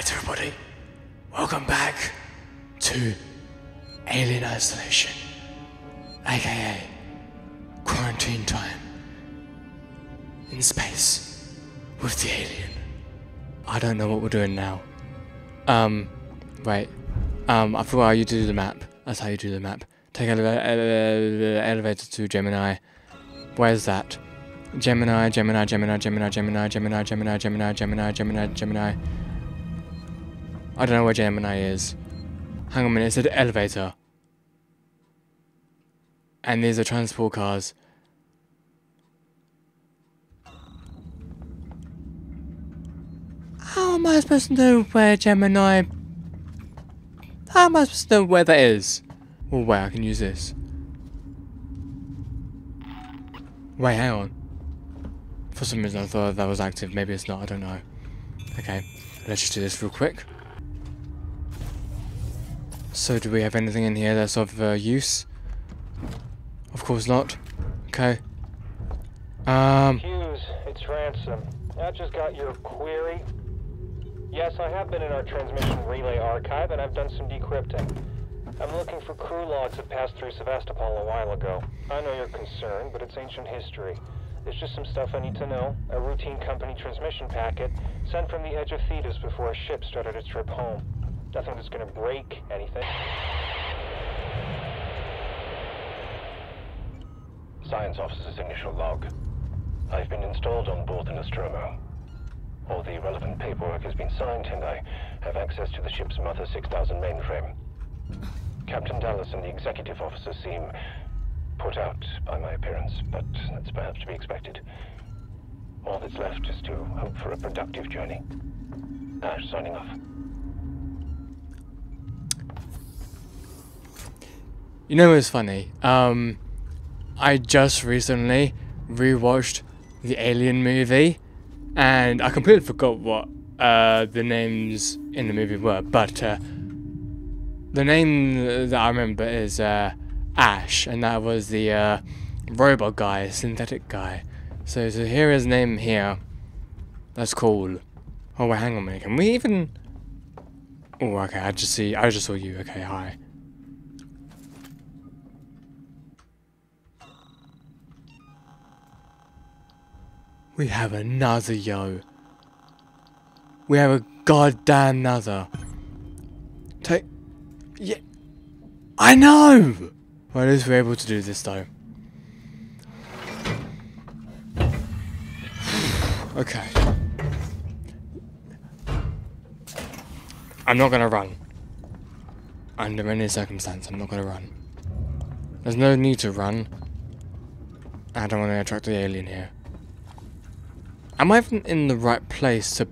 Alright everybody, welcome back to Alien Isolation, aka Quarantine Time, in space, with the alien. I don't know what we're doing now. I forgot how you do the map. That's how you do the map. Take elevator to Gemini. Where's that? Gemini. I don't know where Gemini is. Hang on a minute, it said elevator. And these are transport cars. How am I supposed to know where Gemini... How am I supposed to know where that is? Oh wait, I can use this. Wait, hang on. For some reason I thought that was active, maybe it's not, I don't know. Okay, let's just do this real quick. So do we have anything in here that's of use? Of course not. Okay. Hughes, it's Ransom. I just got your query. Yes, I have been in our transmission relay archive and I've done some decrypting. I'm looking for crew logs that passed through Sevastopol a while ago. I know you're concerned, but it's ancient history. There's just some stuff I need to know. A routine company transmission packet sent from the edge of Thetis before a ship started its trip home. Nothing that's gonna break anything. Science officer's initial log. I've been installed on board the Nostromo. All the relevant paperwork has been signed and I have access to the ship's Mother 6000 mainframe. Captain Dallas and the executive officer seem put out by my appearance, but that's perhaps to be expected. All that's left is to hope for a productive journey. Ash, signing off. You know what's funny? I just recently rewatched the Alien movie, and I completely forgot what the names in the movie were, but the name that I remember is Ash, and that was the robot guy, synthetic guy. So to hear his name here, that's cool. Oh wait, hang on a minute, can we even... Oh okay, I just saw you, okay, hi. We have another, yo. We have a goddamn another. Take... Yeah. I know! Well, at least we're able to do this, though. Okay. I'm not gonna run. Under any circumstance, I'm not gonna run. There's no need to run. I don't want to attract the alien here. Am I even in the right place to...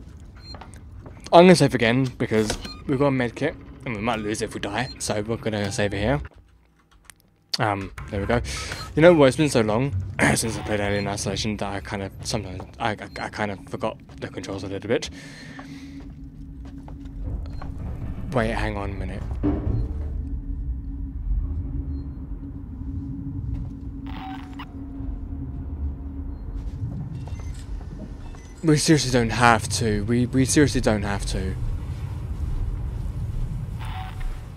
I'm gonna save again, because we've got a med kit. And we might lose if we die, so we're gonna save it here. There we go. You know what? It's been so long since I played Alien Isolation that I kind of sometimes I kind of forgot the controls a little bit. Wait, hang on a minute. We seriously don't have to. We seriously don't have to.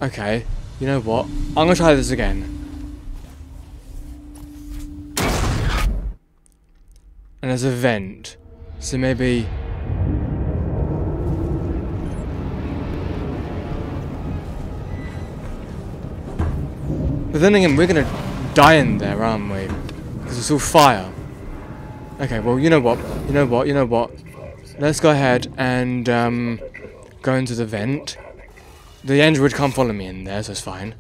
Okay, you know what? I'm gonna try this again. And there's a vent, so maybe... But then again, we're gonna die in there, aren't we? Because it's all fire. Okay, well, you know what? Let's go ahead and go into the vent. The android can't follow me in there, so it's fine.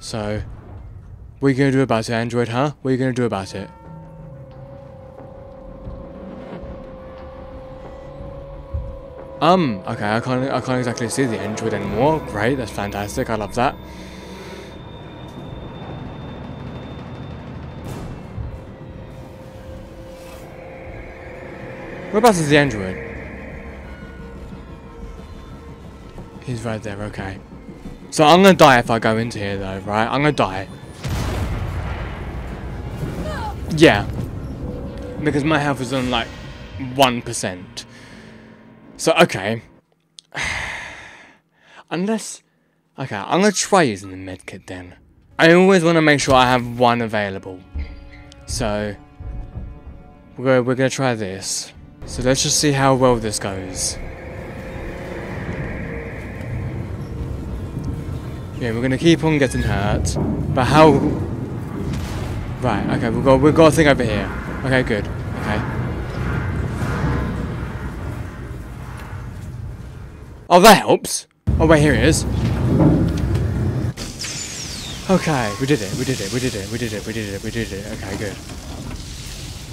So, what are you gonna do about it, android, huh? What are you gonna do about it? Okay, I can't exactly see the android anymore. Great, that's fantastic, I love that. Whereabouts is the android? He's right there, okay. So I'm gonna die if I go into here though, right? I'm gonna die. No. Yeah. Because my health is on like 1%. So, okay. Unless... Okay, I'm going to try using the medkit then. I always want to make sure I have one available. So... We're going to try this. So let's just see how well this goes. Yeah, we're going to keep on getting hurt. But how... Right, okay, we've got a thing over here. Okay, good. Okay. Oh, that helps. Oh, wait, here it is. Okay, we did it. Okay, good.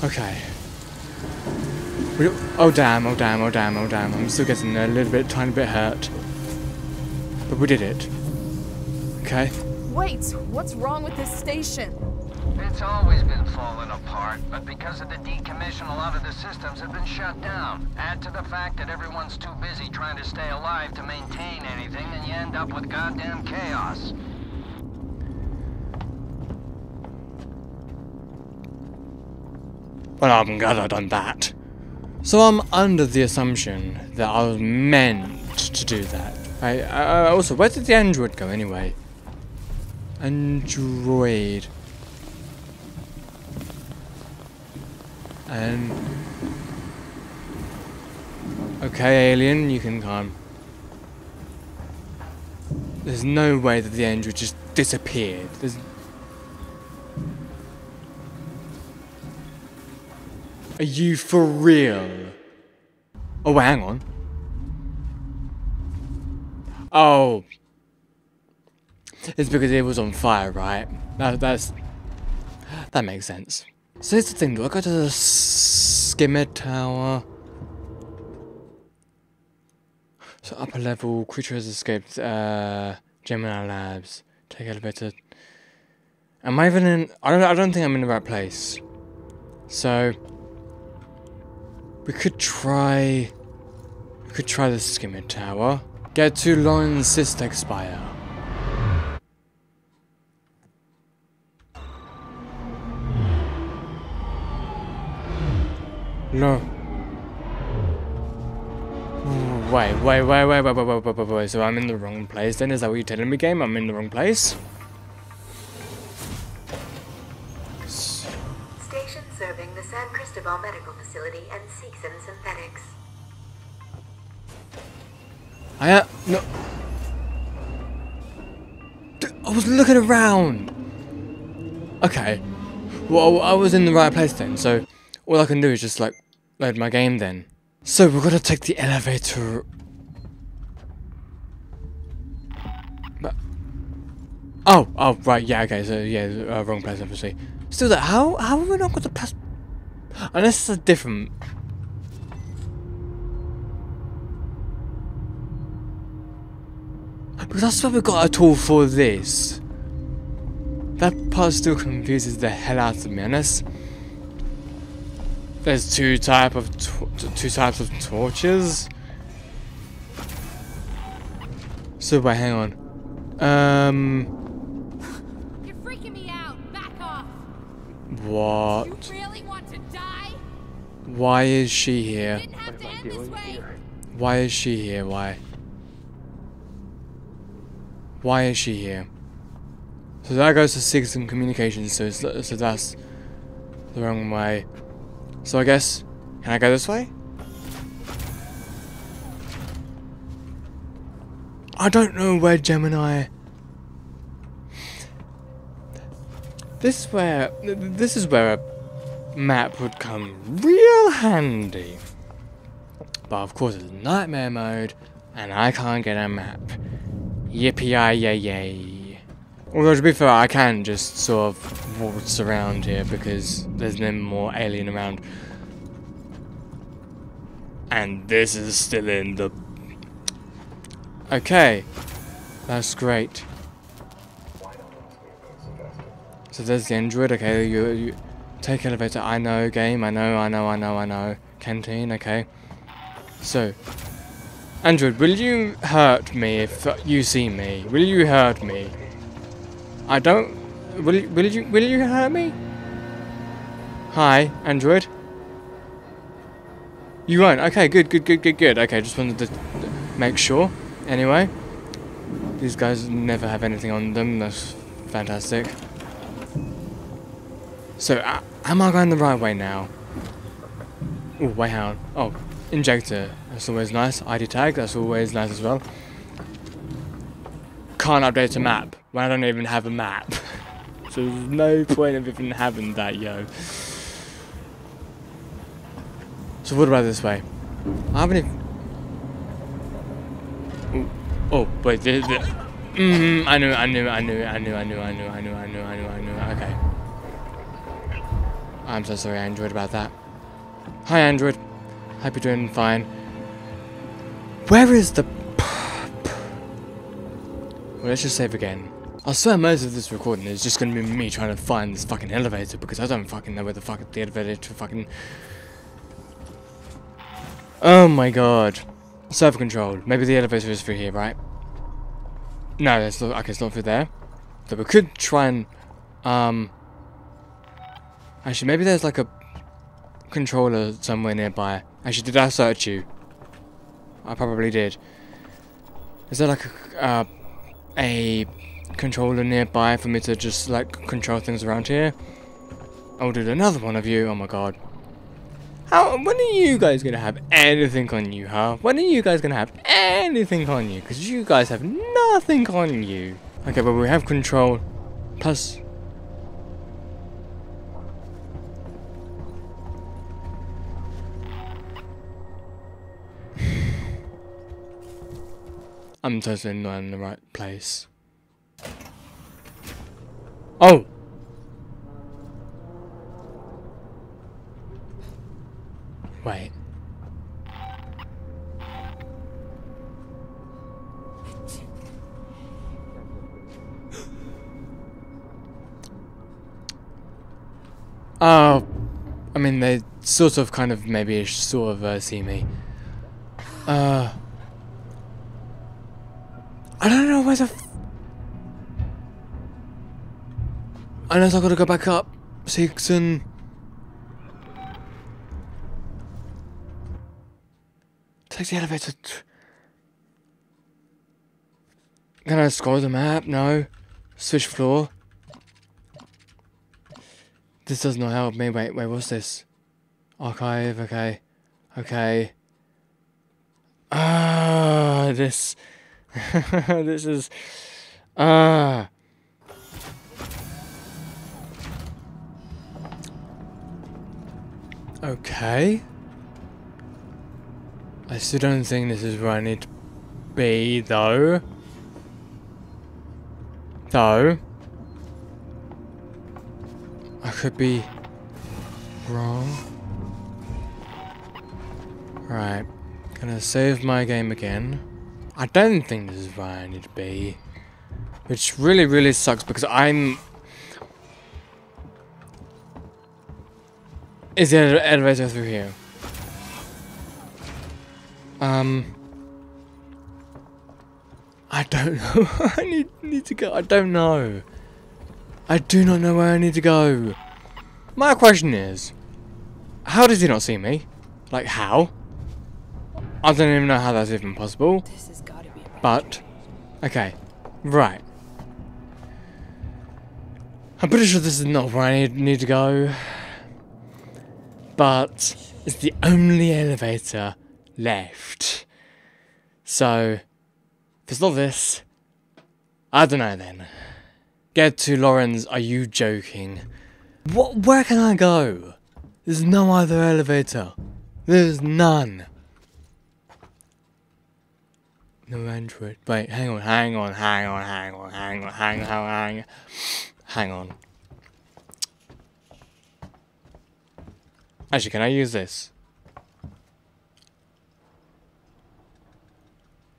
Okay. Oh damn. I'm still getting a little bit, tiny bit hurt. But we did it. Okay. Wait, what's wrong with this station? It's always been falling apart, but because of the decommission, a lot of the systems have been shut down. Add to the fact that everyone's too busy trying to stay alive to maintain anything, and you end up with goddamn chaos. Well, I'm glad I've done that. So I'm under the assumption that I was meant to do that. Right? Also, where did the android go anyway? Android. And... Okay, alien, you can come. There's no way that the android just disappeared. There's... Are you for real? Oh, wait, hang on. Oh. It's because it was on fire, right? That makes sense. So here's the thing, do I go to the skimmer tower? So upper level, creature has escaped Gemini Labs. Take elevator. Am I even in... I don't think I'm in the right place. So... We could try the skimmer tower. Get too long and cyst expire. No. Wait, so I'm in the wrong place then? Is that what you're telling me, game? I'm in the wrong place? Medical facility and seeks in synthetics. No. I was looking around. Okay. Well, I was in the right place then, so all I can do is just like load my game then. So we've got to take the elevator. But oh right, yeah, okay. So yeah, wrong place obviously. Still, that how have we not got the pass? Unless it's a different... Because I swear we got a tool for this. That part still confuses the hell out of me, unless... There's two types of torches? So wait, hang on. You're freaking me out! Back off! What? You really want to die? Why is she here? Didn't have to end this way. Why is she here? Why is she here? So that goes to system communications, so that's the wrong way. So I guess, can I go this way? I don't know where Gemini... This is where a map would come real handy. But of course it's nightmare mode and I can't get a map. Yippee-yay-yay. Although to be fair, I can just sort of waltz around here because there's no more alien around. And this is still in the... Okay. That's great. So there's the android, okay, you take elevator, I know, game, I know. Canteen, okay. So, android, will you hurt me if you see me? Will you hurt me? I don't, will you hurt me? Hi, android. You won't. Okay, good. Okay, just wanted to make sure. Anyway, these guys never have anything on them. That's fantastic. So, am I going the right way now? Oh, wait, how? Oh, injector. That's always nice. ID tag. That's always nice as well. Can't update a map when I don't even have a map. So there's no point of even having that, yo. So what about this way? I haven't even... Oh, wait. I knew. Okay. I'm so sorry, Android, about that. Hi, Android. Hope you're doing fine. Where is the... Well, let's just save again. I swear most of this recording is just going to be me trying to find this fucking elevator, because I don't fucking know where the fuck the elevator fucking... Oh my god. Server control. Maybe the elevator is through here, right? No, it's not, okay, it's not through there. So we could try and... Actually, maybe there's like a controller somewhere nearby. Actually, did I search you? I probably did. Is there like a controller nearby for me to just like control things around here? Oh, dude, another one of you. Oh my god. How? When are you guys gonna have anything on you, huh? When are you guys gonna have anything on you? Because you guys have nothing on you. Okay, but we have control plus. I'm totally not in the right place. Oh! Wait. Oh, I mean, they sort of, kind of, maybe, sort of, see me. I don't know where the f... Unless I've got to go back up. Sixon. Take the elevator. Can I scroll the map? No. Switch floor. This does not help me. Wait, what's this? Archive, okay. Okay. Ah, this... This is... Okay. I still don't think this is where I need to be, though. I could be... wrong. Right. Gonna save my game again. I don't think this is where I need to be, which really, really sucks because I'm... Is the elevator through here? I don't know. I need to go. I don't know. I do not know where I need to go. My question is, how does he not see me? Like, how? I don't even know how that's even possible. But, okay, right. I'm pretty sure this is not where I need to go, but it's the only elevator left. So, if it's not this, I don't know then. Get to Lawrence, are you joking? What? Where can I go? There's no other elevator. There's none. No Android. Wait, hang on. Actually, can I use this?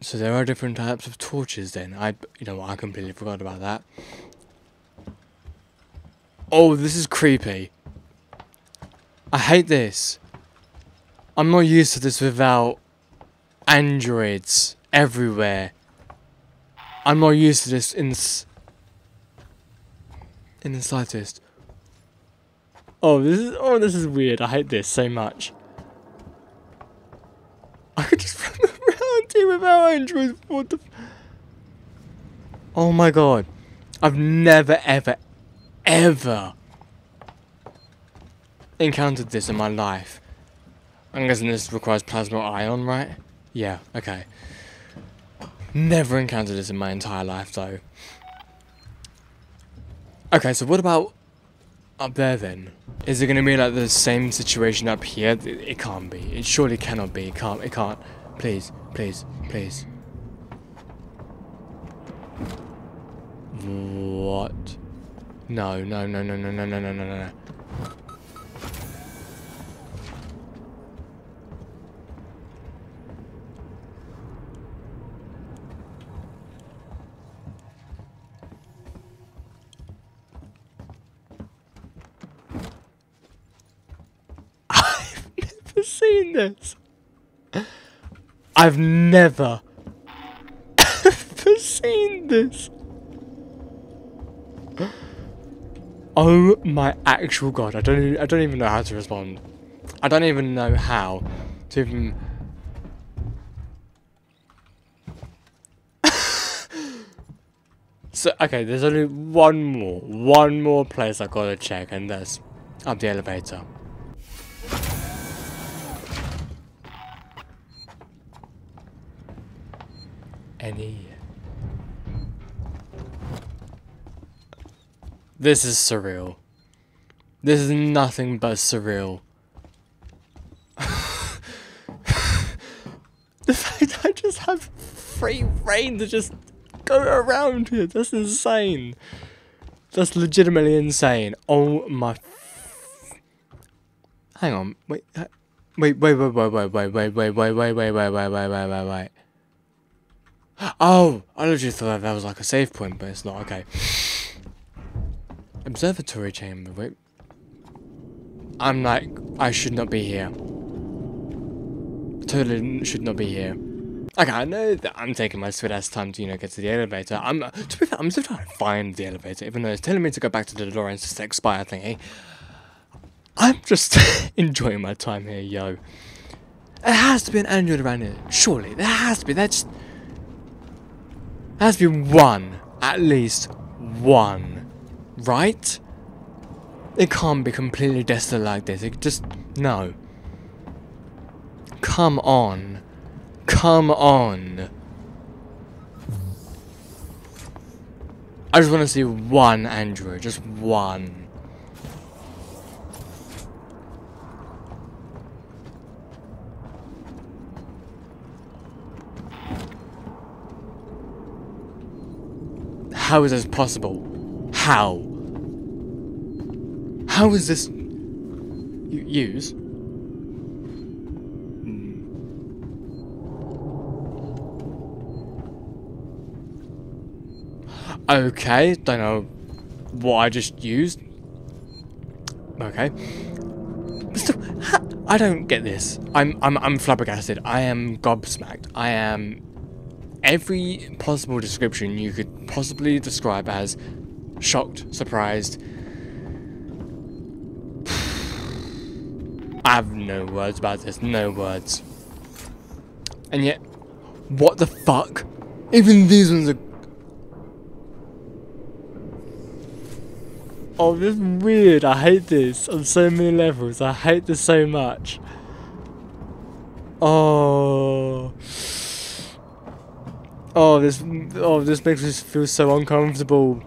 So there are different types of torches then. You know what, I completely forgot about that. Oh, this is creepy. I hate this. I'm not used to this without androids everywhere. I'm not used to this in the slightest. Oh, this is weird. I hate this so much. I could just run around here with our androids. What the? Oh my god. I've never, ever, ever encountered this in my life. I'm guessing this requires plasma ion, right? Yeah, okay. Never encountered this in my entire life, though. Okay, so what about up there, then? Is it going to be like the same situation up here? It can't be. It surely cannot be. It can't. Please, please, please. What? No, no, no, no, no, no, no, no, no, no. I've never seen this. I've never ever seen this. Oh my actual god, I don't even know how to respond. I don't even know how to even... So, okay, there's only one more place I gotta check, and that's up the elevator. Any... This is surreal. This is nothing but surreal. The fact I just have free reign to just go around here, that's insane. That's legitimately insane. Oh my... Hang on, wait. Oh, I literally thought that was like a save point, but it's not, okay. Observatory chamber, wait. I'm like, I should not be here. Totally should not be here. Okay, I know that I'm taking my sweet ass time to, you know, get to the elevator. To be fair, I'm still trying to find the elevator, even though it's telling me to go back to the DeLorean to expire thingy. I'm just enjoying my time here, yo. There has to be an android around here, surely. There has to be, there has to be one, at least one. Right? It can't be completely desolate like this. It just... No. Come on. Come on. I just want to see one android. Just one. How is this possible? How? How is this use? Okay, don't know what I just used. Okay. Still, I don't get this. I'm flabbergasted. I am gobsmacked. I am every possible description you could possibly describe as shocked, surprised. I have no words about this, no words. And yet, what the fuck? Even these ones are... Oh, this is weird, I hate this on so many levels, I hate this so much. Oh... Oh, this makes me feel so uncomfortable.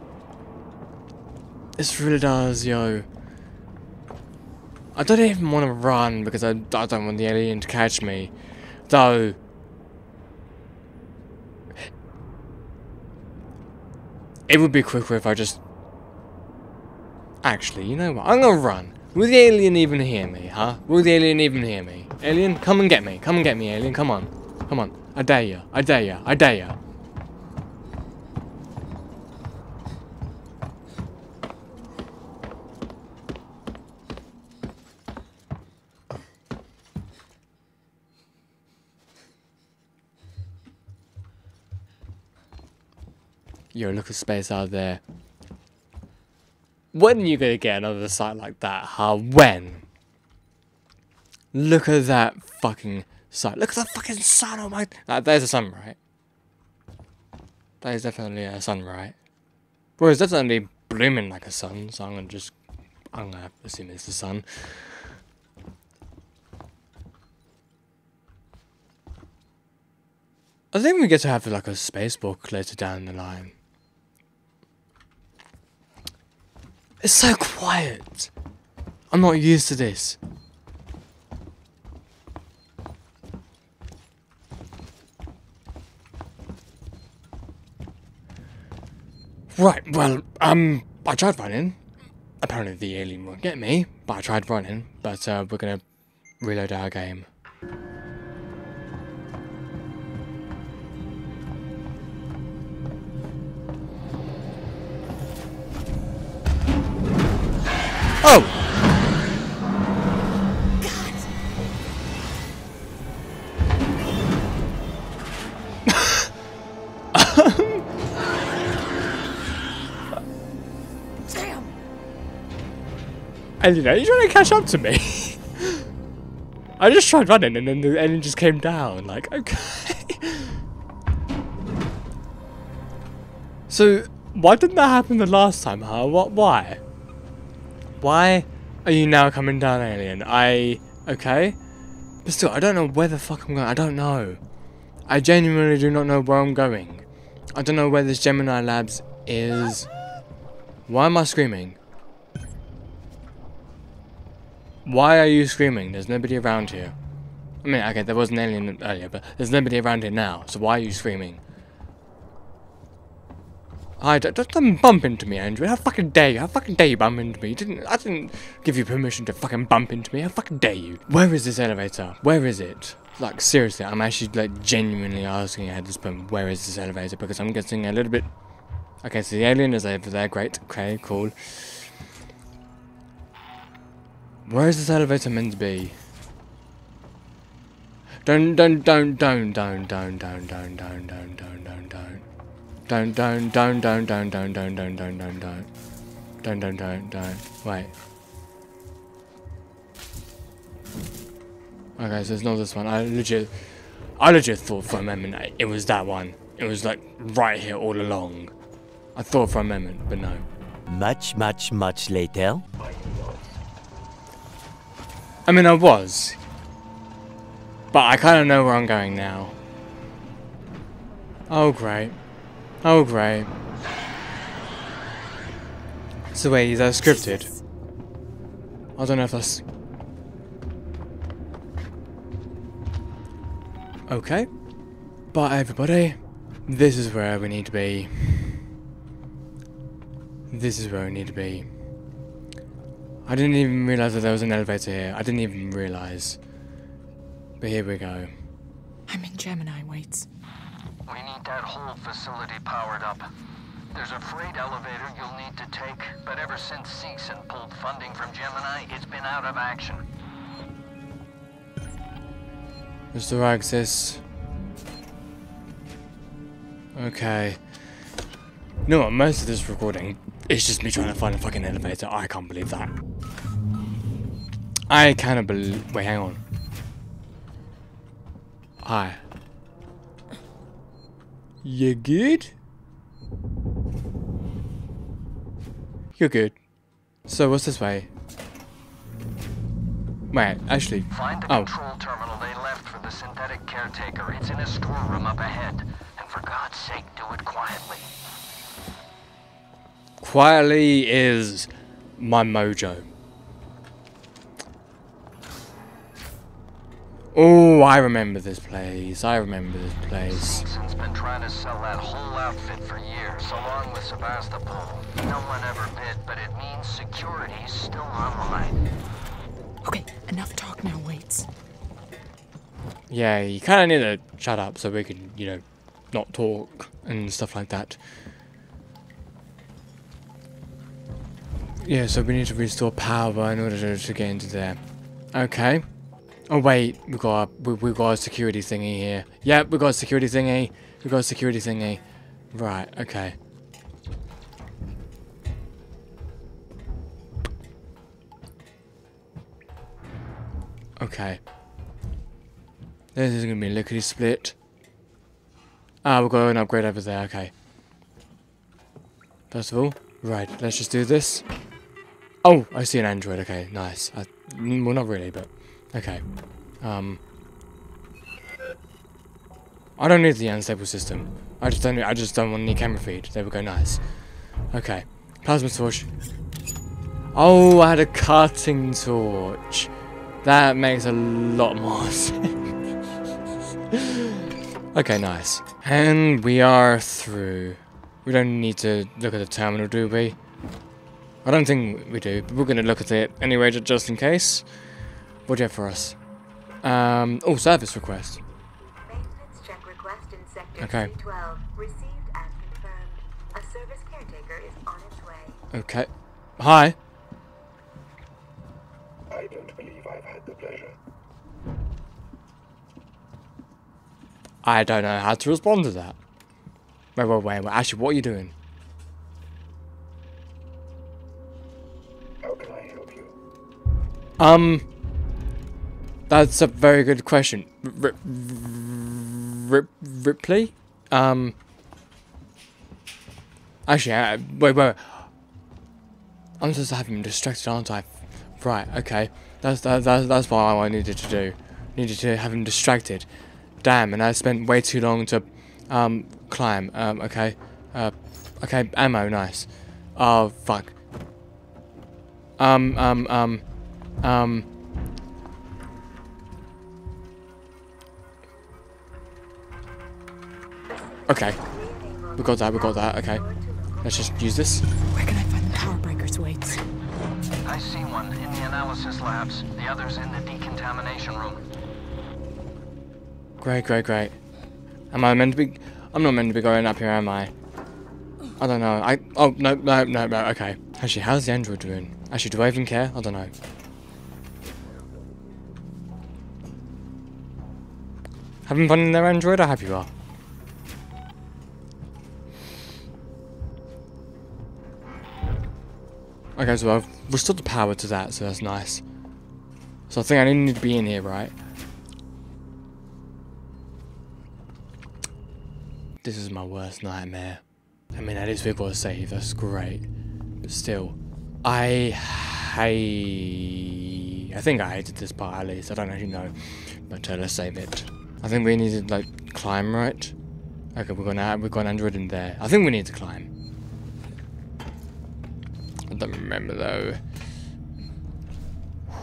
This really does, yo. I don't even want to run because I don't want the alien to catch me. Though... It would be quicker if I just... Actually, you know what? I'm gonna run. Will the alien even hear me, huh? Will the alien even hear me? Alien, come and get me. Come and get me, alien. Come on. Come on. I dare you. I dare you. I dare you. Yo, look at space out there. When are you gonna get another sight like that, huh? When? Look at that fucking sun. Look at the fucking sun, oh my... There's a sun, right? That is definitely a sun, right? Well, it's definitely blooming like a sun, so I'm gonna assume it's the sun. I think we get to have like a spacewalk later down the line. It's so quiet. I'm not used to this. Right, well, I tried running. Apparently the alien won't get me, but I tried running. But we're gonna reload our game. Oh! God! Damn! And you know, you're trying to catch up to me. I just tried running and then the engine just came down, like, okay. So, why didn't that happen the last time, huh? What? Why? Why are you now coming down, alien? Okay? But still, I don't know where the fuck I'm going. I don't know. I genuinely do not know where I'm going. I don't know where this Gemini Labs is. Why am I screaming? Why are you screaming? There's nobody around here. I mean, okay, there was an alien earlier, but there's nobody around here now. So why are you screaming? Don't bump into me, Andrew. How fucking dare you? How fucking dare you bump into me? I didn't give you permission to fucking bump into me. How fucking dare you? Where is this elevator? Where is it? Like, seriously, I'm actually, like, genuinely asking at this point, where is this elevator? Because I'm getting a little bit... Okay, so the alien is over there. Great. Okay, cool. Where is this elevator meant to be? Don't. Don't. Wait. Okay, so it's not this one. I legit thought for a moment it was that one. It was like right here all along. I thought for a moment, but no. Much later. I mean, I was. But I kind of know where I'm going now. Oh, great. Oh, great. So wait, is that scripted? I don't know if that's... Okay. But everybody, this is where we need to be. This is where we need to be. I didn't even realise that there was an elevator here. I didn't even realise. But here we go. I'm in Gemini, waits. We need that whole facility powered up. There's a freight elevator you'll need to take, but ever since Season pulled funding from Gemini, it's been out of action. Restore access. Okay. You know what, most of this recording is just me trying to find a fucking elevator. I can't believe that. I cannot believe... Wait, hang on. Hi. You good? You're good. So what's this way? Wait, actually... Find the control terminal they left for the synthetic caretaker. It's in a storeroom up ahead. And for God's sake, do it quietly. Quietly is my mojo. Oh, I remember this place. I remember this place. Season's been trying to sell that whole outfit for years, along with Sevastopol. No one ever bid, but it means security's still online. Okay, enough talk now, waits. Yeah, you kind of need to shut up so we can, you know, not talk and stuff like that. Yeah, so we need to restore power in order to get into there. Okay. Oh wait, we got a security thingy here. Yep, we got a security thingy. We got a security thingy. Right, okay. Okay. This is going to be lickety split. Ah, we've got an upgrade over there, okay. First of all, right, let's just do this. Oh, I see an android, okay, nice. Well, not really, but, okay. I don't need the unstable system. I just don't want any camera feed. There we go, nice. Okay, plasma torch. Oh, I had a cutting torch. That makes a lot more sense. Okay, nice. And we are through. We don't need to look at the terminal, do we? I don't think we do, but we're going to look at it anyway, just in case. What do you have for us? Oh, service request. Maintenance check request in sector 312. Received and confirmed. A service caretaker is on its way. Okay. Hi. I don't believe I've had the pleasure. I don't know how to respond to that. Wait. Ash, what are you doing? How can I help you? That's a very good question. Ripley? Actually, wait. I'm just having distracted, aren't I? Right, okay. That's what I needed to do. Needed to have him distracted. Damn, and I spent way too long to climb. Okay. Okay, ammo, nice. Oh, fuck. Okay. We got that, okay. Let's just use this. Where can I find the power breaker's weights? I see one in the analysis labs. The other's in the decontamination room. Great. Am I meant to be... I'm not meant to be going up here, am I? I don't know. Oh, no, okay. Actually, how's the android doing? Actually, do I even care? I don't know. Having fun in their android? I hope you are. Okay, so I've restored the power to that, so that's nice. So I think I didn't need to be in here, right? This is my worst nightmare. I mean, at least we've got a save, that's great. But still, I think I hated this part, at least. I don't actually know. But let's save it. I think we needed to, like, climb, right? Okay, we've got an android in there. I think we need to climb. Don't remember though. I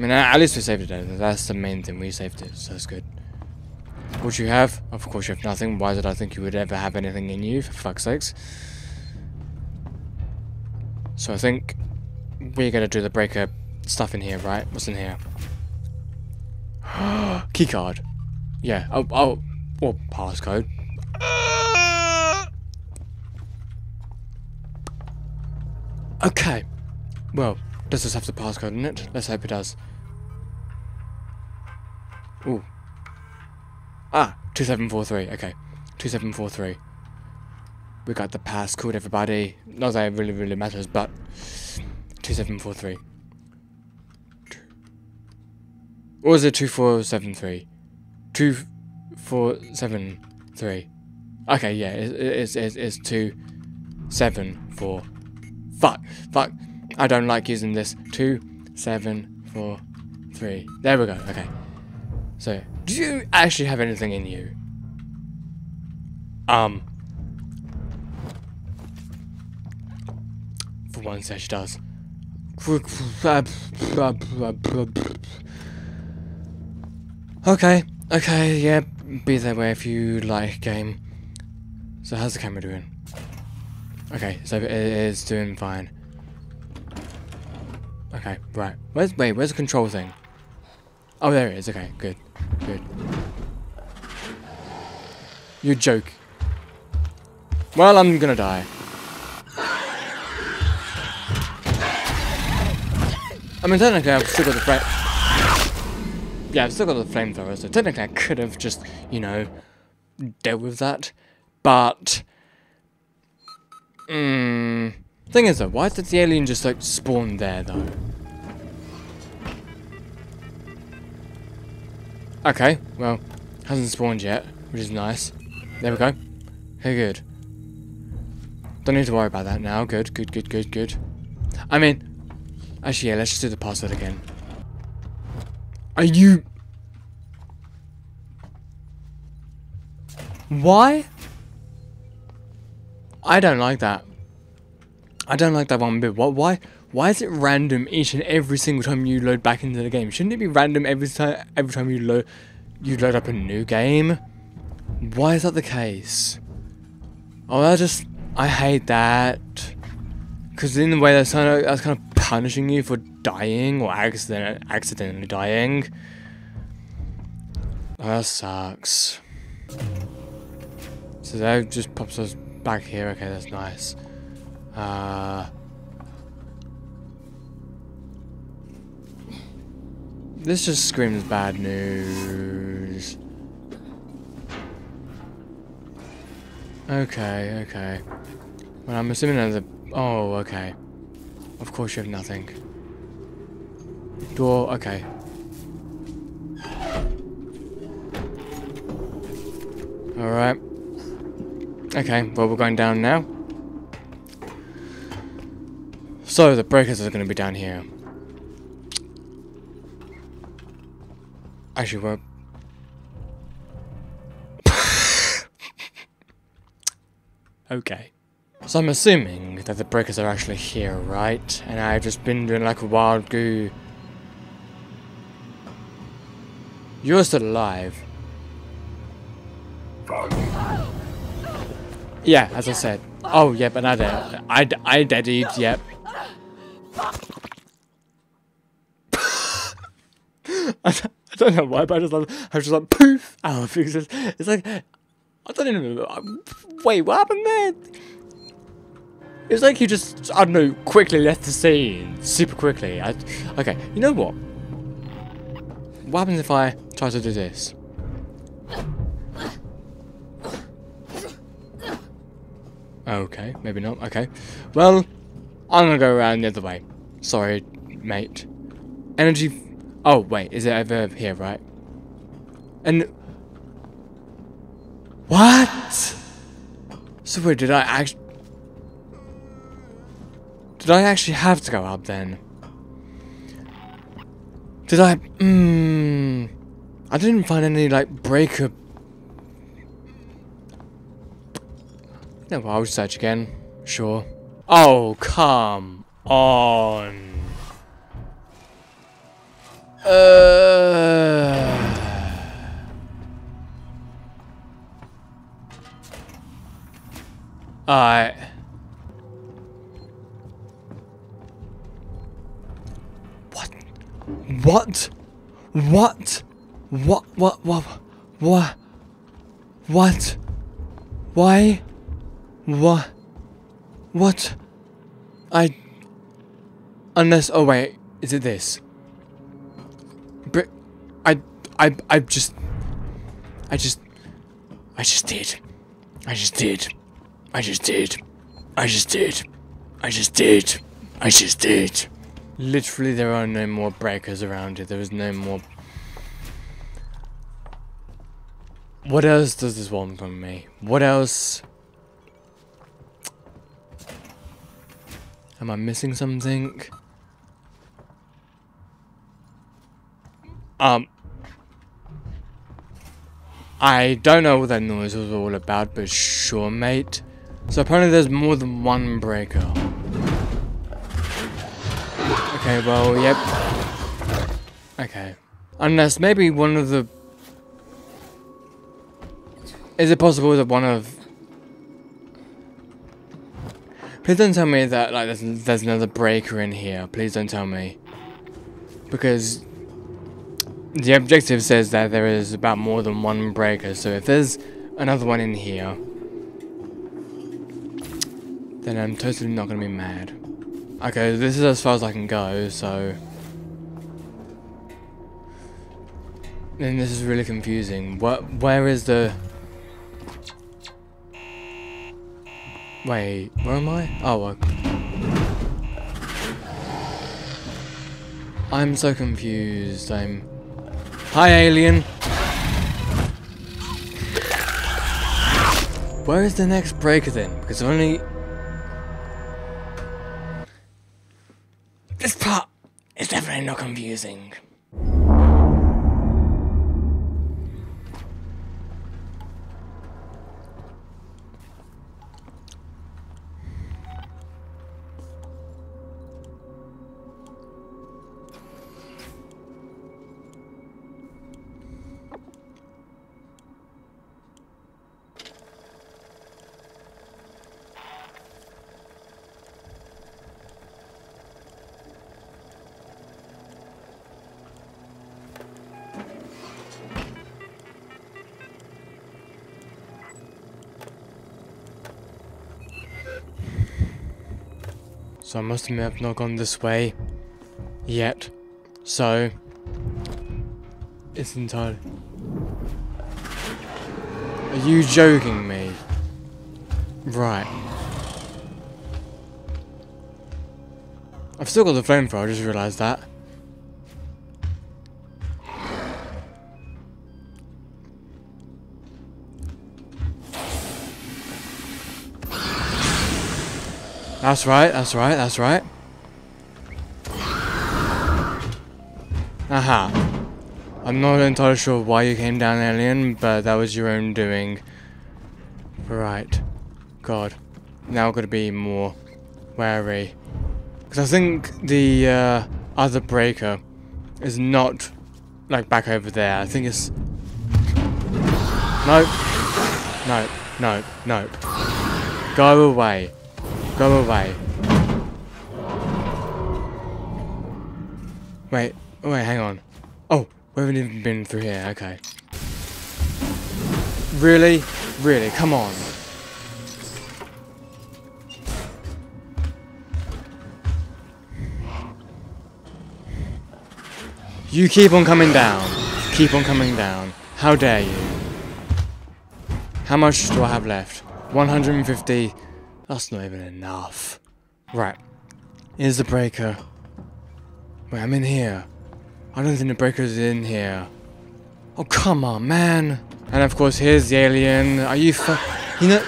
mean, at least we saved it. That's the main thing. We saved it, so that's good. What do you have? Of course, you have nothing. Why did I think you would ever have anything in you? For fuck's sakes. So I think we're gonna do the breaker stuff in here, right? What's in here? Keycard. Yeah. Oh. Or passcode. Okay, well, does this have the passcode in it? Let's hope it does. Ooh. Ah, 2743, okay. 2743. We got the passcode, everybody. Not that it really, really matters, but... 2743. Or was it 2473? 2473. Okay, yeah, it's 274. Fuck. I don't like using this. 2743. There we go. Okay. So, do you actually have anything in you? For one sec, she does. Okay. Yeah. Be that way if you like, game. So, how's the camera doing? Okay, so it is doing fine. Okay, right. Where's the control thing? Oh, there it is. Okay, good. You joke. Well, I'm gonna die. I mean, technically, I've still got the flamethrower, so technically I could have just, you know, dealt with that, but... Thing is though, why did the alien just like spawn there though? Okay, well, hasn't spawned yet, which is nice. There we go. Hey, good. Don't need to worry about that now. Good, good, good, good, good. I mean, actually, yeah, let's just do the password again. Are you... Why? I don't like that. I don't like that one bit. What? Why? Why is it random each and every single time you load back into the game? Shouldn't it be random every time you load up a new game? Why is that the case? Oh, I hate that. Because in a way, that's kind of punishing you for dying or accidentally dying. Oh, that sucks. So that just pops us back here. Okay, that's nice. This just screams bad news. Okay, okay. Well, I'm assuming another. Oh, okay. Of course you have nothing. Door. Okay. All right. Okay. Well, we're going down now. So the breakers are going to be down here. Actually, well. Okay. So I'm assuming that the breakers are actually here, right? And I've just been doing like a wild goo. You're still alive. Yeah, as I said. Oh, yeah, but I deadied, yep. I don't know why, but I was just like, poof! Out of existence. It's like, I don't even know. Wait, what happened there? It was like you just, I don't know, quickly left the scene. Super quickly. Okay, you know what? What happens if I try to do this? Okay, maybe not. Okay. Well, I'm gonna go around the other way. Sorry, mate. Energy... Oh, wait. Is it over here, right? And... What? So wait, did I actually have to go up then? Did I... I didn't find any, like, breaker... No, well, I'll search again. Sure. Oh, come on. Alright. What? Why? What? Unless... Oh, wait. Is it this? I just did. Literally, there are no more breakers around it. There is no more... What else does this want from me? What else... Am I missing something? I don't know what that noise was all about, but sure, mate. So apparently there's more than one breaker. Okay, well, yep. Okay. Unless maybe one of the... Is it possible that one of... Please don't tell me that, like, there's another breaker in here. Please don't tell me. Because the objective says that there is about more than one breaker. So if there's another one in here, then I'm totally not going to be mad. Okay, this is as far as I can go, so... Then this is really confusing. Where is the... Wait, where am I? Oh, I'm so confused. Hi, alien! Where's the next break then? Because only this part is definitely not confusing. So I must admit I've not gone this way yet, so it's entirely... Are you joking me? Right. I've still got the flamethrower, I just realised that. That's right, that's right, that's right. Aha. I'm not entirely sure why you came down, Alien, but that was your own doing. Right. God. Now I've got to be more wary. Because I think the other breaker is not, like, back over there. I think it's... Nope. Nope. Nope. Nope. Go away. Go away. Wait, wait, hang on. Oh, we haven't even been through here, okay. Really? Really, come on. You keep on coming down. Keep on coming down. How dare you? How much do I have left? 150... That's not even enough. Right. Here's the breaker. Wait, I'm in here. I don't think the breaker's in here. Oh, come on, man. And of course, here's the alien. Are you you know...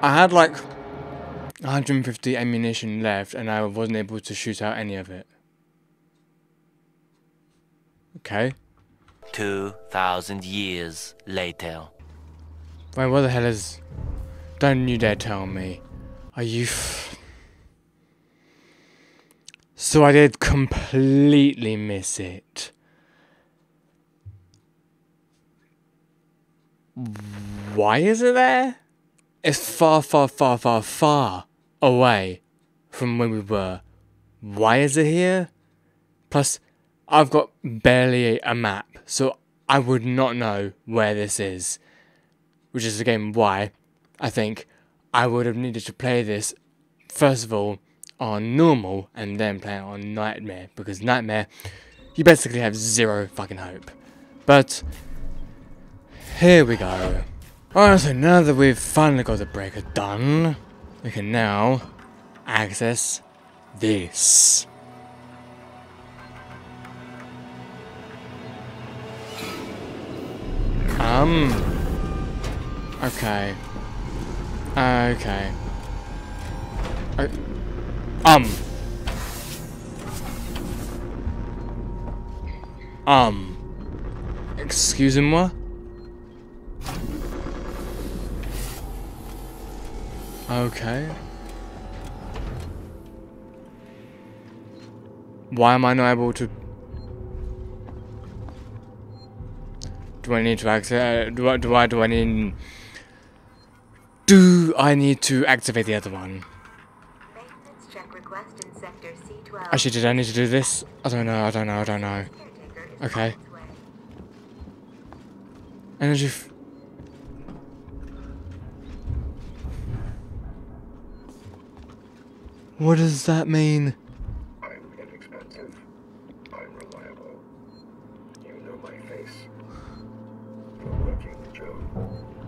I had like 150 ammunition left and I wasn't able to shoot out any of it. Okay. 2,000 years later. Wait, what the hell is... Don't you dare tell me. Are you... So I did completely miss it. Why is it there? It's far, far, far, far, far away from where we were. Why is it here? Plus... I've got barely a map, so I would not know where this is. Which is again why I think I would have needed to play this, first of all, on normal, and then play it on Nightmare. Because Nightmare, you basically have zero fucking hope. But, here we go. Alright, so now that we've finally got the breaker done, we can now access this. Okay. Okay. Excusez-moi? Okay. Why am I not able to... Do I need to activate? Do I need to activate the other one? Actually, did I need to do this? I don't know. I don't know. I don't know. Okay. Energy. What does that mean?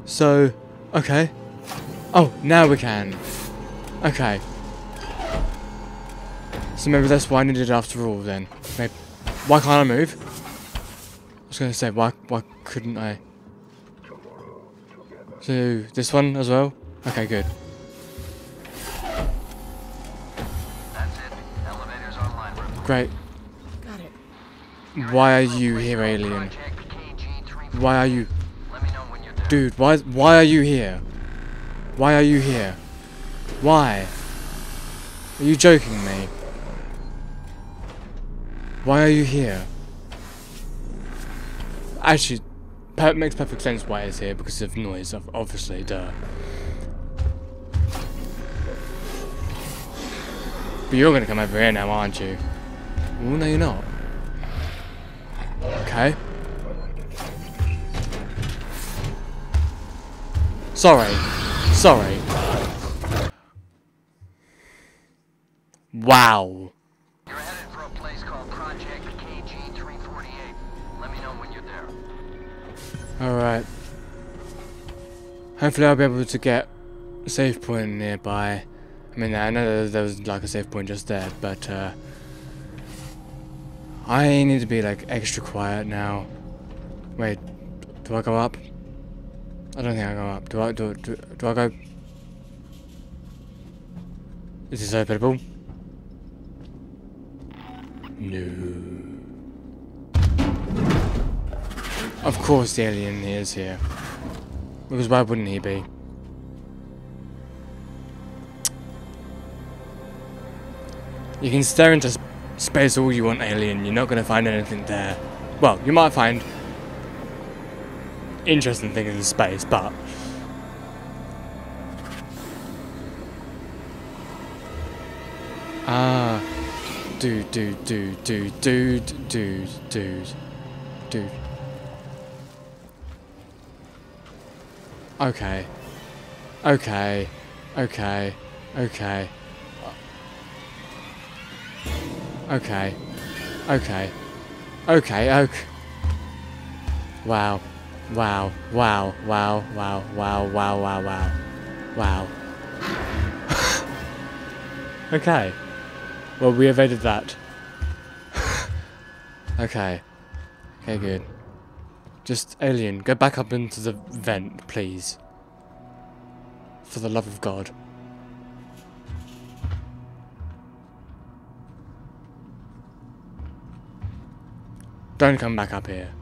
So, okay. Oh, now we can. Okay. So maybe that's why I needed it after all then. Maybe. Why can't I move? I was gonna say, why couldn't I? So, this one as well? Okay, good. That's it. Elevator's online. Great. Got it. Why are you here, alien? Why are you... Dude, why are you here? Why are you here? Why? Are you joking me? Why are you here? Actually, it makes perfect sense why it's here, because of noise, obviously, duh. But you're gonna come over here now, aren't you? Well, no, you're not. Okay. Sorry. Sorry. Wow. You're headed for a place called Project KG 348. Let me know when you're there. Alright. Hopefully I'll be able to get a save point nearby. I mean, I know there was like a save point just there, but I need to be like extra quiet now. Wait, do I go up? I don't think I go up. Do I go? Is this openable? No. Of course the alien is here. Because why wouldn't he be? You can stare into space all you want, alien. You're not going to find anything there. Well, you might find interesting things in space, but... Ah. Dude. Okay. Wow. Okay. Well, we evaded that. Okay. Okay, good. Just, alien, go back up into the vent, please. For the love of God. Don't come back up here.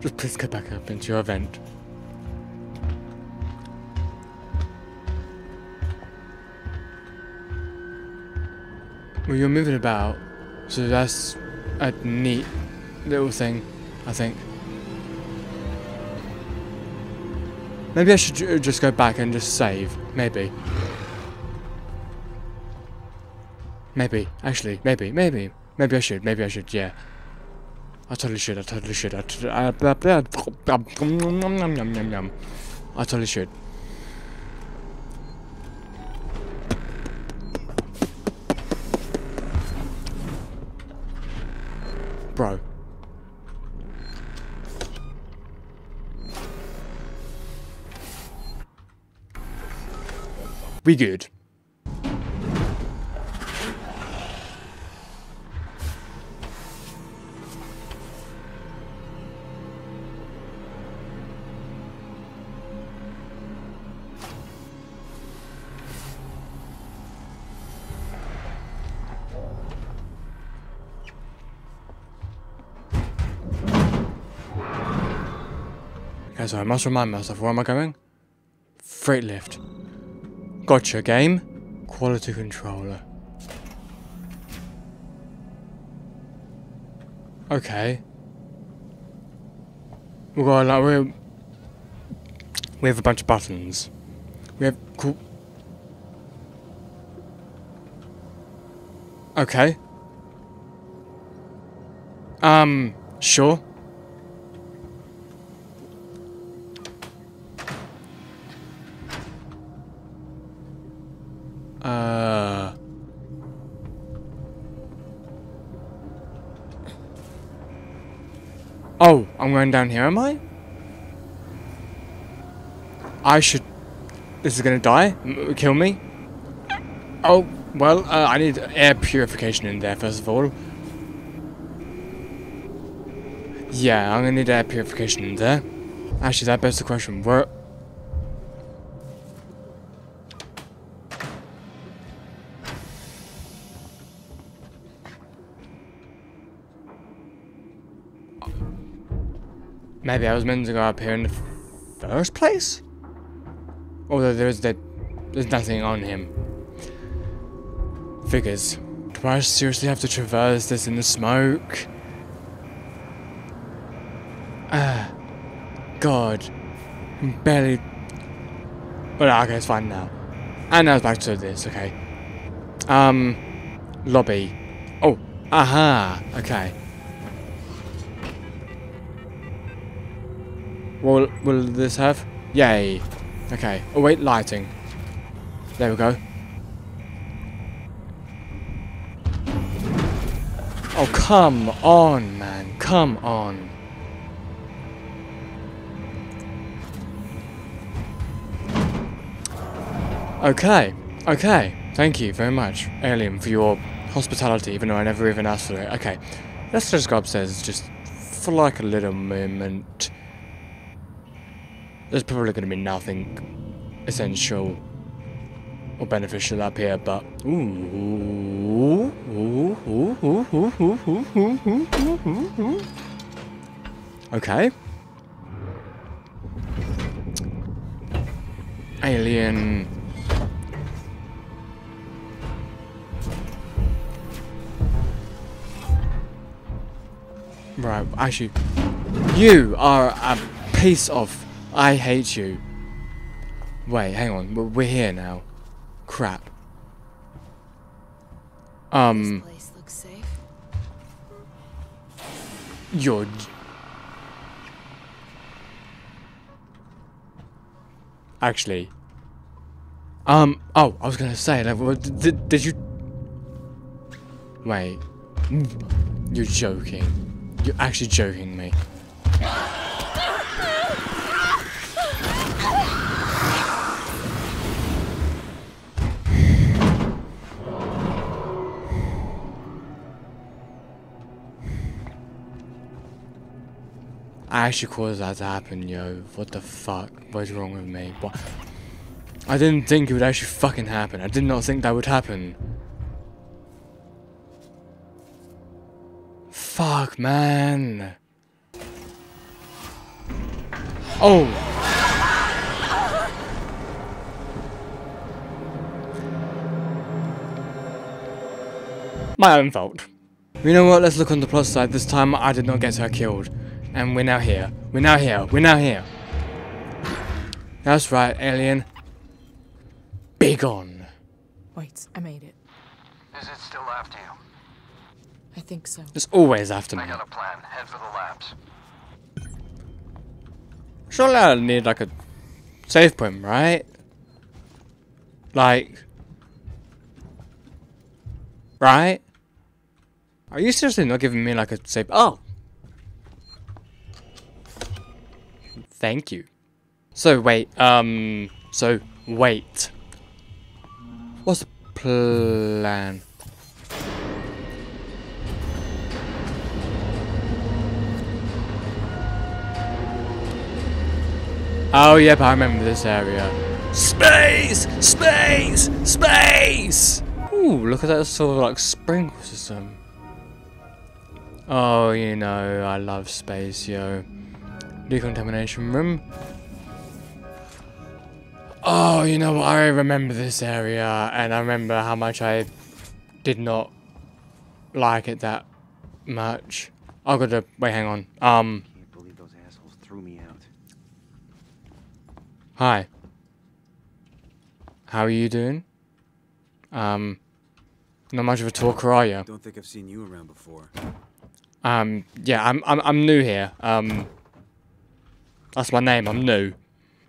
Just please go back up into your vent. Well, you're moving about, so that's a neat little thing, I think. Maybe I should just go back and just save. Maybe. Maybe. Actually, maybe. Maybe I should, yeah. I totally should. I totally should. Bro. We good. Okay, so I must remind myself, where am I going? Freight lift. Gotcha, game. Quality controller. Okay. We've got like we have a bunch of buttons. We have cool. Okay. Sure. Oh, I'm going down here, am I? I should... This is gonna die? Kill me? Oh, Well, I need air purification in there, first of all. Yeah, I'm gonna need air purification in there. Actually, that begs the question, where... Maybe I was meant to go up here in the first place? Although there's nothing on him. Figures. Do I seriously have to traverse this in the smoke? Ah, God. I'm barely... Well, okay, it's fine now. And now it's back to this, okay. Lobby. Oh, aha, okay. What will this have? Yay. Okay. Oh wait, lighting. There we go. Oh, come on, man. Come on. Okay. Okay. Thank you very much, Alien, for your hospitality, even though I never even asked for it. Okay. Let's just go upstairs just for like a little moment. There's probably going to be nothing essential or beneficial up here, but... Ooh. Okay. Alien. Right, actually... You are a piece of... I hate you. Wait, hang on. We're here now. Crap. This place looks safe. You're... Actually. Oh, I was gonna say. Like, did you? Wait. You're joking. You're actually joking me. I actually caused that to happen, yo. What the fuck? What's wrong with me? What? I didn't think it would actually fucking happen. I did not think that would happen. Fuck, man. Oh. My own fault. You know what? Let's look on the plus side. This time, I did not get her killed. And we're now here. We're now here. We're now here. That's right, alien. Be gone. Wait, I made it. Is it still after you? I think so. It's always after me. I got a plan. Head for the labs. Surely I'll need like a save point, right? Like, right? Are you seriously not giving me like a save? Oh. Thank you. So wait, what's the plan? Oh yep, I remember this area. Space! Space! Space! Ooh, look at that sort of like sprinkle system. Oh, you know, I love space, yo. Decontamination room. Oh, you know what? I remember this area, and I remember how much I did not like it that much. I've got to wait. Hang on. I can't believe those assholes threw me out. Hi. How are you doing? Not much of a talker, are you? Don't think I've seen you around before. Yeah, I'm new here. That's my name, I'm new.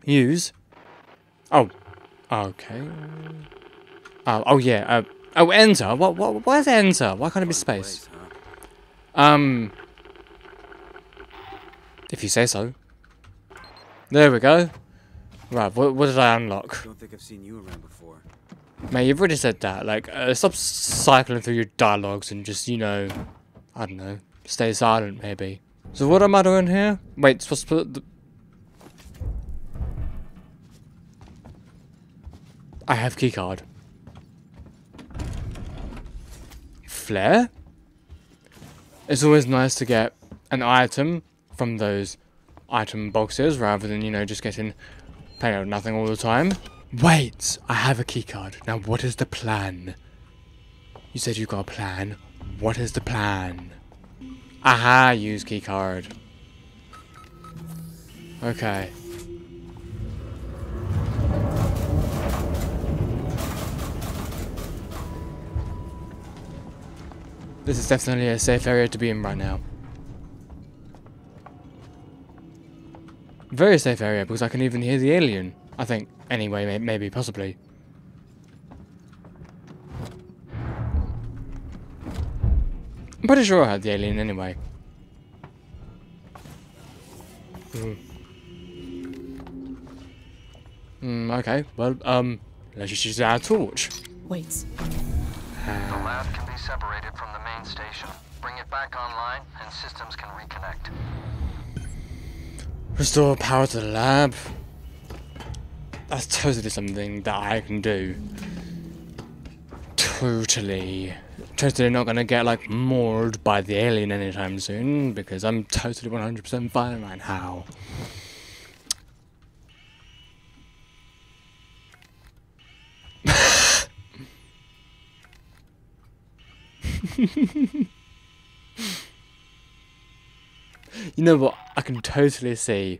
Hughes. Oh. Okay. Oh yeah, oh, enter. What why is it enter? Why can't it be space? If you say so. There we go. Right, what did I unlock? Don't think I've seen you around before. Man, you've already said that. Like, stop cycling through your dialogues and just, you know, I don't know, stay silent maybe. So what am I doing here? Wait, it's supposed to put the... I have keycard. Flare? It's always nice to get an item from those item boxes rather than, you know, just getting paid out nothing all the time. Wait, I have a keycard. Now what is the plan? You said you got a plan. What is the plan? Aha, use keycard. Okay. This is definitely a safe area to be in right now. Very safe area because I can even hear the alien. I think. Anyway, maybe, possibly. I'm pretty sure I had the alien anyway. Okay, well, let's just use our torch. Wait. The lab can be separated from the main station. Bring it back online and systems can reconnect. Restore power to the lab. That's totally something that I can do. Totally. Totally not gonna get, like, mauled by the alien anytime soon, because I'm totally 100% fine right now. You know what? I can totally see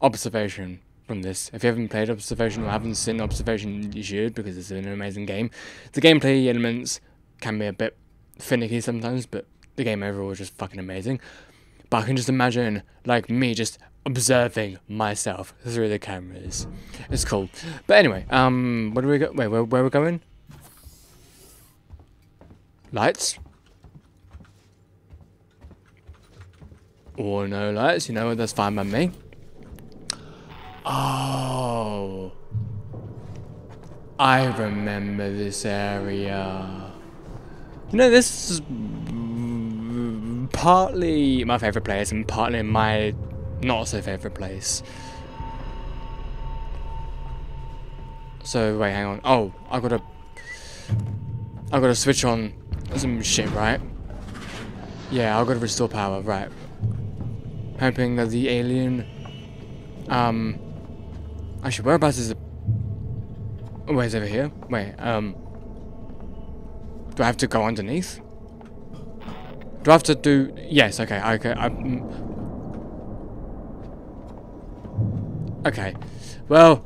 Observation from this. If you haven't played Observation or haven't seen Observation, you should, because it's an amazing game. The gameplay elements can be a bit finicky sometimes, but the game overall is just fucking amazing. But I can just imagine, like, me just observing myself through the cameras. It's cool. But anyway, what do we go? Wait, where are we going? Lights? Or no lights, you know, that's fine by me. Oh, I remember this area. You know, this is partly my favourite place and partly my not so favourite place. So wait, hang on. Oh, I've got to switch on some shit, right? Yeah, I've got to restore power, right? Hoping that the alien, actually, whereabouts is it? Oh, wait, it's over here. Wait, do I have to go underneath? Do I have to do... Yes, okay. Okay. Well,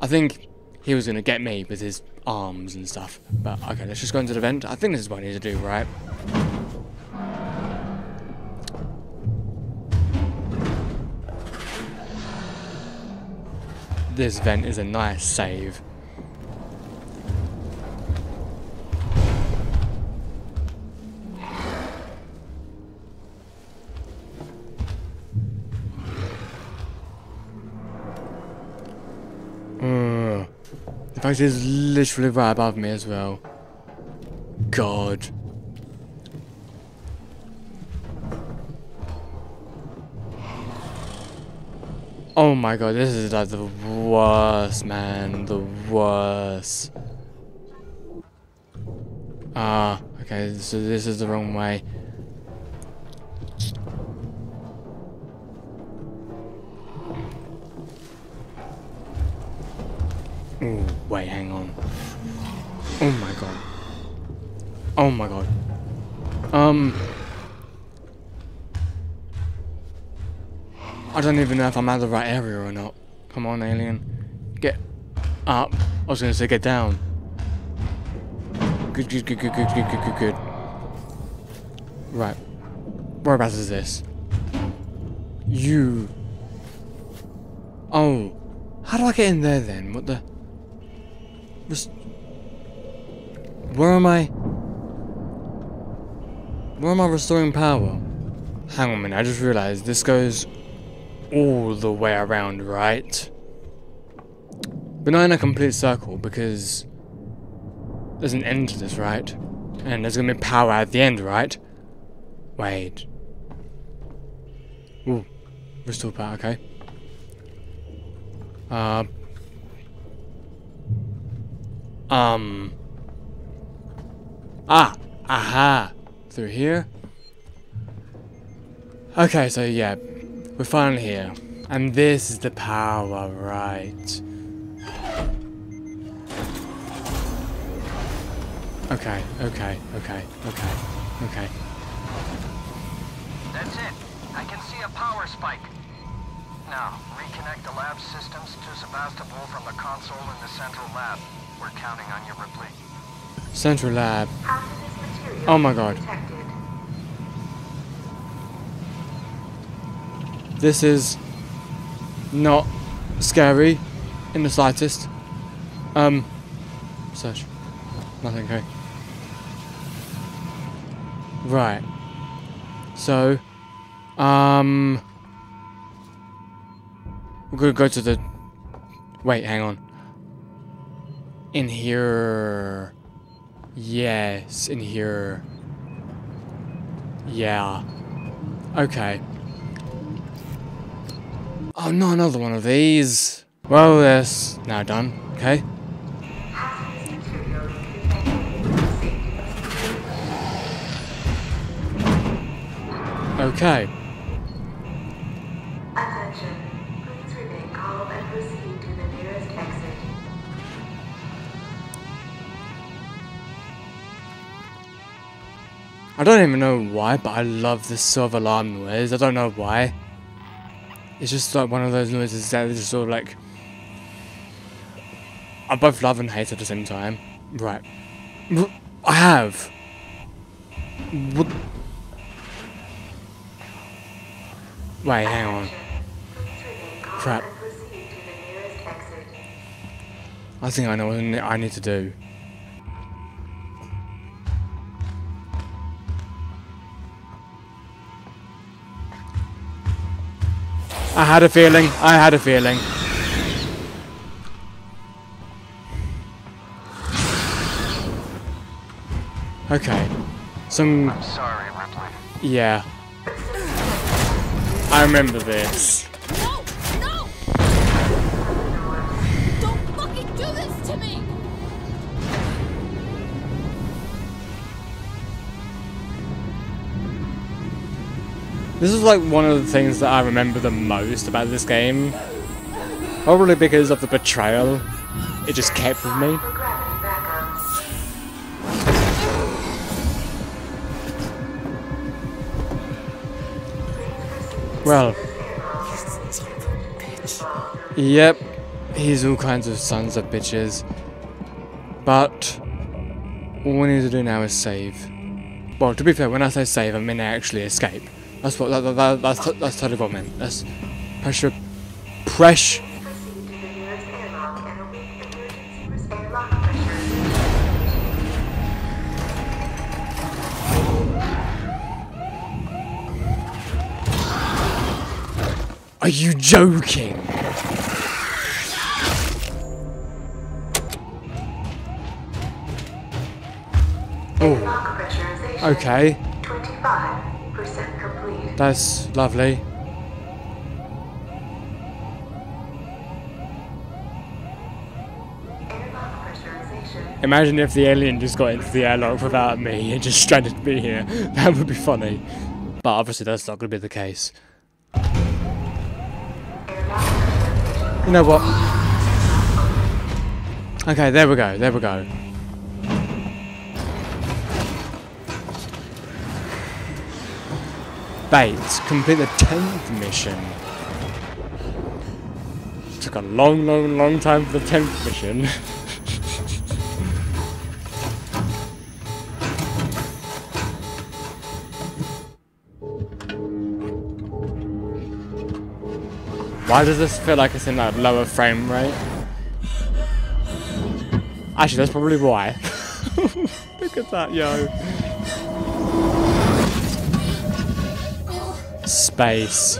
I think he was going to get me with his arms and stuff. But, okay, let's just go into the vent. I think this is what I need to do, right? This vent is a nice save. In fact, it's literally right above me as well. God. Oh my god, this is like the worst, man. The worst. Ah, okay, so this is the wrong way. Ooh, wait, hang on. Oh my god. Oh my god. I don't even know if I'm at the right area or not. Come on, alien. Get up. I was gonna say get down. Good. Right. Whereabouts is this? You. Oh. How do I get in there then? What the? Where am I? Where am I restoring power? Hang on a minute, I just realized this goes all the way around, right? But not in a complete circle, because There's an end to this, right? And there's gonna be power at the end, right? Wait. Ooh. Restore power, okay. Ah! Aha! Through here? Okay, so yeah. We're finally here. And this is the power, right? Okay. That's it. I can see a power spike. Now, reconnect the lab systems to Sevastopol from the console in the central lab. We're counting on you, Ripley. Central lab. Oh my god. This is not scary in the slightest. Search. Nothing, okay. Right. So, we're gonna go to the... Wait, hang on. In here... Yes, in here. Yeah. Okay. Oh, not another one of these. Well, that's now done, okay? Okay. Attention. Please remain calm and proceed to the nearest exit. I don't even know why, but I love this sort of alarm noise. I don't know why. It's just like one of those noises that is just sort of like... I both love and hate at the same time. Right. I have. What? Wait, hang on. Crap. I think I know what I need to do. I had a feeling. I had a feeling. Okay. Some... I'm sorry, Ripley. Yeah. I remember this. No! No! Don't fucking do this to me! This is like one of the things that I remember the most about this game. Probably because of the betrayal. It just kept with me. Well, yep, he's all kinds of sons of bitches, but all we need to do now is save. Well, to be fair, when I say save, I mean actually escape. That's what that's totally what I meant. That's pressure. Are you joking? Oh. Okay. 25% complete. That's lovely. Imagine if the alien just got into the airlock without me and just stranded me here. That would be funny. But obviously that's not going to be the case. You know what? Okay, there we go, there we go. Bates, complete the 10th mission. Took a long time for the 10th mission. Why does this feel like it's in a lower frame rate? Actually, that's probably why. Look at that, yo. Space.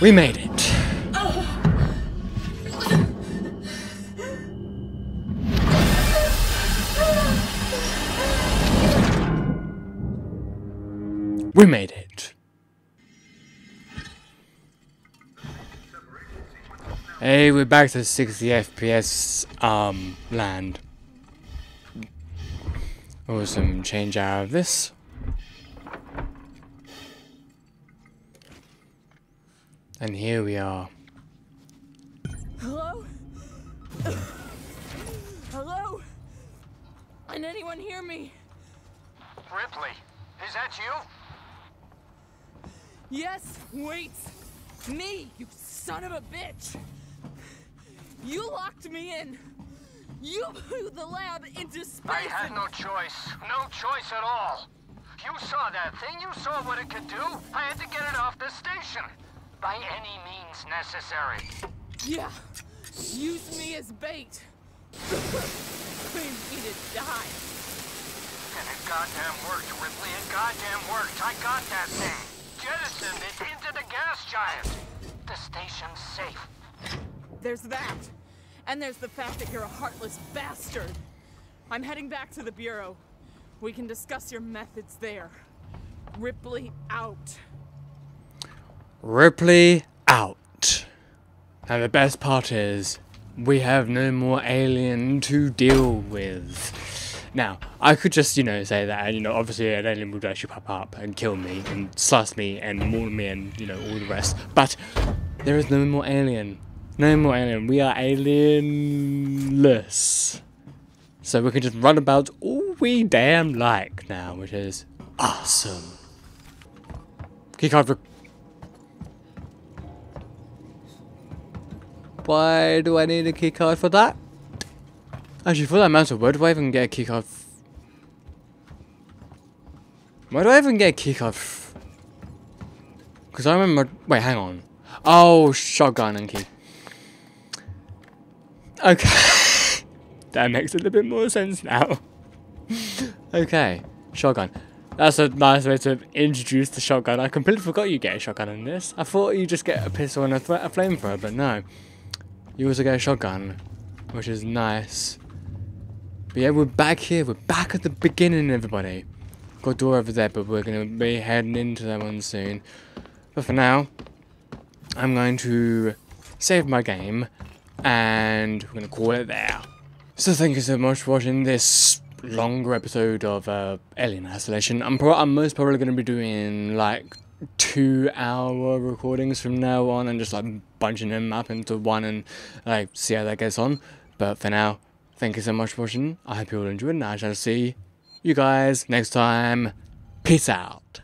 We made it. We made it. Hey, we're back to 60 FPS land. Awesome, change out of this. And here we are. Hello? Hello? Can anyone hear me? Ripley, is that you? Yes, wait. Me, you son of a bitch. You locked me in. You blew the lab into space. I had no choice. No choice at all. You saw that thing. You saw what it could do. I had to get it off the station. By any means necessary. Yeah. Use me as bait. Made me to die. And it goddamn worked, Ripley. It goddamn worked. I got that thing. Jettisoned it into the gas giant. The station's safe. There's that. And there's the fact that you're a heartless bastard. I'm heading back to the Bureau. We can discuss your methods there. Ripley out. Ripley out. And the best part is, we have no more alien to deal with. Now, I could just, you know, say that, and, you know, obviously an alien would actually pop up and kill me, and slice me, and maul me, and, you know, all the rest. But there is no more alien. No more alien. We are alienless. So we can just run about all we damn like now, which is awesome. Keycard. Why do I need a keycard for that? Actually, for that amount of wood, do I even get a keycard? Why do I even get a keycard? Because I remember. Wait, hang on. Oh, shotgun and key. Okay. That makes a little bit more sense now. Okay, shotgun. That's a nice way to introduce the shotgun. I completely forgot you get a shotgun in this. I thought you just get a pistol and a flamethrower, but no. You also get a shotgun, which is nice. But yeah, we're back here. We're back at the beginning, everybody. Got a door over there, but we're going to be heading into that one soon. But for now, I'm going to save my game, and we're going to call it there. So thank you so much for watching this longer episode of Alien Isolation. I'm most probably going to be doing, like, 2-hour recordings from now on, and just, like, bunching them up into one and, like, see how that gets on. But for now, thank you so much for watching. I hope you all enjoyed, and I shall see you guys next time. Peace out.